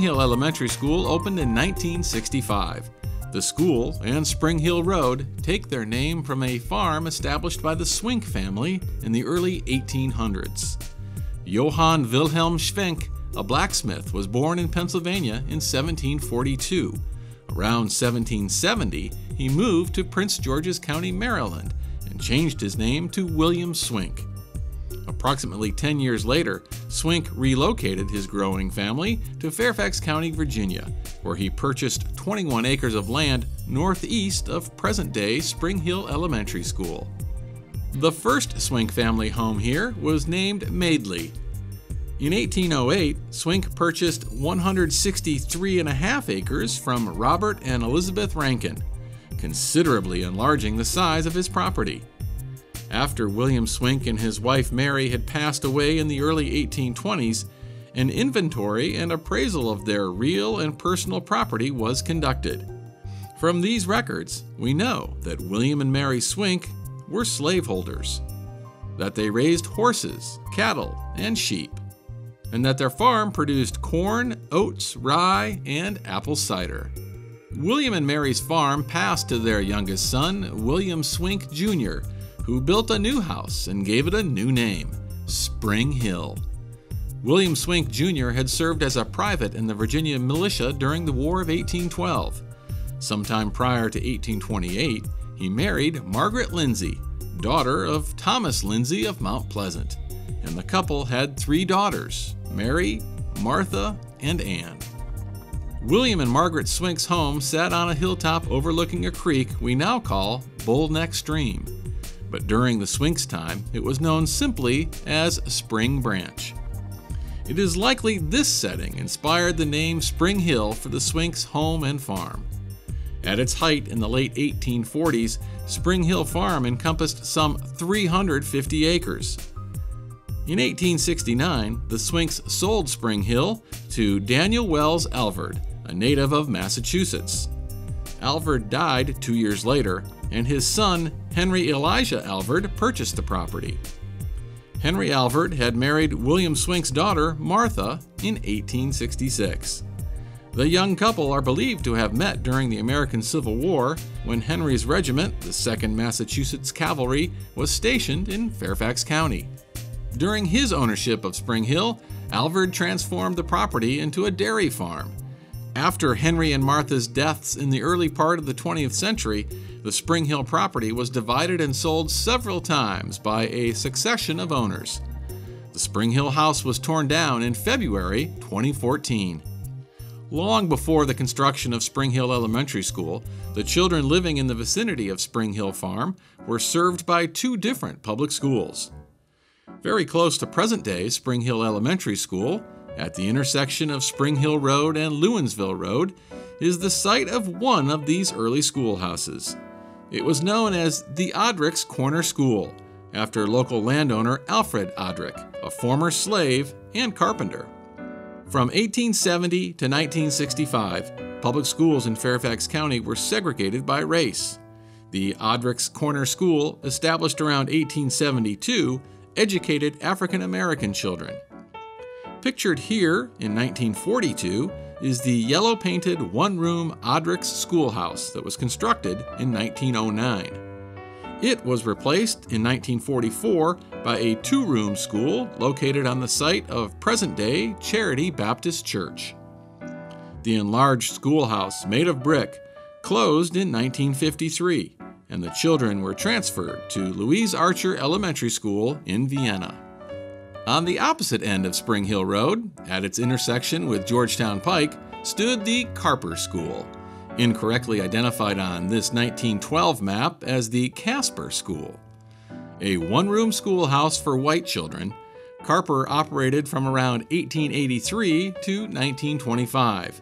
Hill Elementary School opened in 1965. The school and Spring Hill Road take their name from a farm established by the Swink family in the early 1800s. Johann Wilhelm Schwink, a blacksmith, was born in Pennsylvania in 1742. Around 1770, he moved to Prince George's County, Maryland, and changed his name to William Swink. Approximately 10 years later, Swink relocated his growing family to Fairfax County, Virginia, where he purchased 21 acres of land northeast of present-day Spring Hill Elementary School. The first Swink family home here was named Madeley. In 1808, Swink purchased 163.5 acres from Robert and Elizabeth Rankin, considerably enlarging the size of his property. After William Swink and his wife Mary had passed away in the early 1820s, an inventory and appraisal of their real and personal property was conducted. From these records, we know that William and Mary Swink were slaveholders, that they raised horses, cattle, and sheep, and that their farm produced corn, oats, rye, and apple cider. William and Mary's farm passed to their youngest son, William Swink, Jr., who built a new house and gave it a new name, Spring Hill. William Swink, Jr. had served as a private in the Virginia militia during the War of 1812. Sometime prior to 1828, he married Margaret Lindsay, daughter of Thomas Lindsay of Mount Pleasant, and the couple had 3 daughters, Mary, Martha, and Anne. William and Margaret Swink's home sat on a hilltop overlooking a creek we now call Bull Neck Stream, but during the Swinks' time, it was known simply as Spring Branch. It is likely this setting inspired the name Spring Hill for the Swinks' home and farm. At its height in the late 1840s, Spring Hill Farm encompassed some 350 acres. In 1869, the Swinks sold Spring Hill to Daniel Wells Alvord, a native of Massachusetts. Alvord died 2 years later, and his son, Henry Elijah Alvord, purchased the property. Henry Alvord had married William Swink's daughter, Martha, in 1866. The young couple are believed to have met during the American Civil War when Henry's regiment, the 2nd Massachusetts Cavalry, was stationed in Fairfax County. During his ownership of Spring Hill, Alvord transformed the property into a dairy farm. After Henry and Martha's deaths in the early part of the 20th century, the Spring Hill property was divided and sold several times by a succession of owners. The Spring Hill house was torn down in February 2014. Long before the construction of Spring Hill Elementary School, the children living in the vicinity of Spring Hill Farm were served by 2 different public schools. Very close to present-day Spring Hill Elementary School, at the intersection of Spring Hill Road and Lewinsville Road, is the site of one of these early schoolhouses. It was known as the Odrick's Corner School, after local landowner Alfred Odrick, a former slave and carpenter. From 1870 to 1965, public schools in Fairfax County were segregated by race. The Odrick's Corner School, established around 1872, educated African-American children. Pictured here in 1942 is the yellow-painted one-room Odrick's schoolhouse that was constructed in 1909. It was replaced in 1944 by a 2-room school located on the site of present-day Charity Baptist Church. The enlarged schoolhouse, made of brick, closed in 1953, and the children were transferred to Louise Archer Elementary School in Vienna. On the opposite end of Spring Hill Road, at its intersection with Georgetown Pike, stood the Carper School, incorrectly identified on this 1912 map as the Casper School. A one-room schoolhouse for white children, Carper operated from around 1883 to 1925.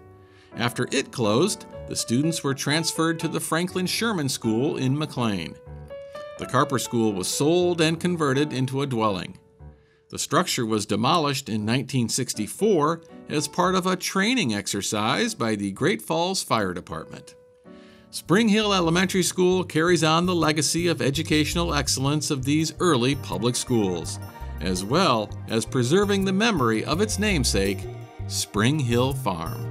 After it closed, the students were transferred to the Franklin Sherman School in McLean. The Carper School was sold and converted into a dwelling. The structure was demolished in 1964 as part of a training exercise by the Great Falls Fire Department. Spring Hill Elementary School carries on the legacy of educational excellence of these early public schools, as well as preserving the memory of its namesake, Spring Hill Farm.